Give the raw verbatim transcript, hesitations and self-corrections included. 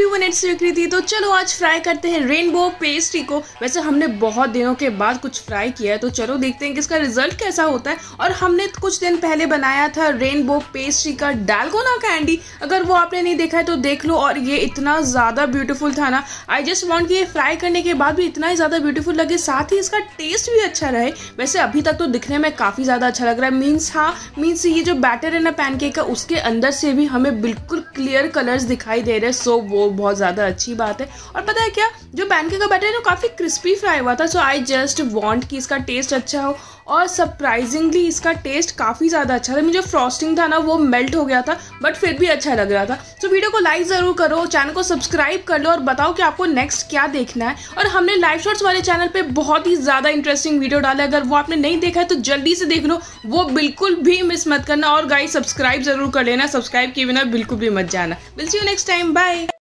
Everyone it's कृति। तो चलो आज फ्राई करते हैं रेनबो पेस्ट्री को। वैसे हमने बहुत दिनों के बाद कुछ फ्राई किया है, तो चलो देखते हैं कि इसका रिजल्ट कैसा होता है। और हमने कुछ दिन पहले बनाया था रेनबो पेस्ट्री का डालगोना कैंडी, अगर वो आपने नहीं देखा है तो देख लो। और ये इतना ज़्यादा ब्यूटीफुल था ना, आई जस्ट वॉन्ट कि ये फ्राई करने के बाद भी इतना ही ज़्यादा ब्यूटीफुल लगे, साथ ही इसका टेस्ट भी अच्छा रहे। वैसे अभी तक तो दिखने में काफ़ी ज़्यादा अच्छा लग रहा है, मीन्स हाँ मीन्स ये जो बैटर है ना पैनकेक का, उसके अंदर से भी हमें बिल्कुल क्लियर कलर्स दिखाई दे रहे हैं। सो वो बहुत ज़्यादा अच्छी बात है। और पता है क्या, जो पैनकेक का बैटर है ना काफ़ी क्रिस्पी फ्राई हुआ था। सो आई जस्ट वांट कि इसका टेस्ट अच्छा हो, और सरप्राइजिंगली इसका टेस्ट काफ़ी ज़्यादा अच्छा था। मुझे फ्रॉस्टिंग था ना वो मेल्ट हो गया था, बट फिर भी अच्छा लग रहा था। तो वीडियो को लाइक ज़रूर करो, चैनल को सब्सक्राइब कर लो और बताओ कि आपको नेक्स्ट क्या देखना है। और हमने लाइफ शॉट्स वाले चैनल पे बहुत ही ज़्यादा इंटरेस्टिंग वीडियो डाला है, अगर वो आपने नहीं देखा है तो जल्दी से देख लो, वो बिल्कुल भी मिस मत करना। और गाइस सब्सक्राइब ज़रूर कर लेना, सब्सक्राइब किए बिना बिल्कुल भी मत जाना। Will see you next time, bye.